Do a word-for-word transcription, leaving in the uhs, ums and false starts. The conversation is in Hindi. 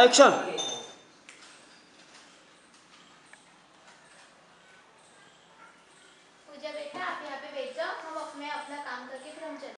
Action! पूजा बेटा आप यहाँ पे बैठ जाओ, हम अपने अपना काम करके फिर हम चलते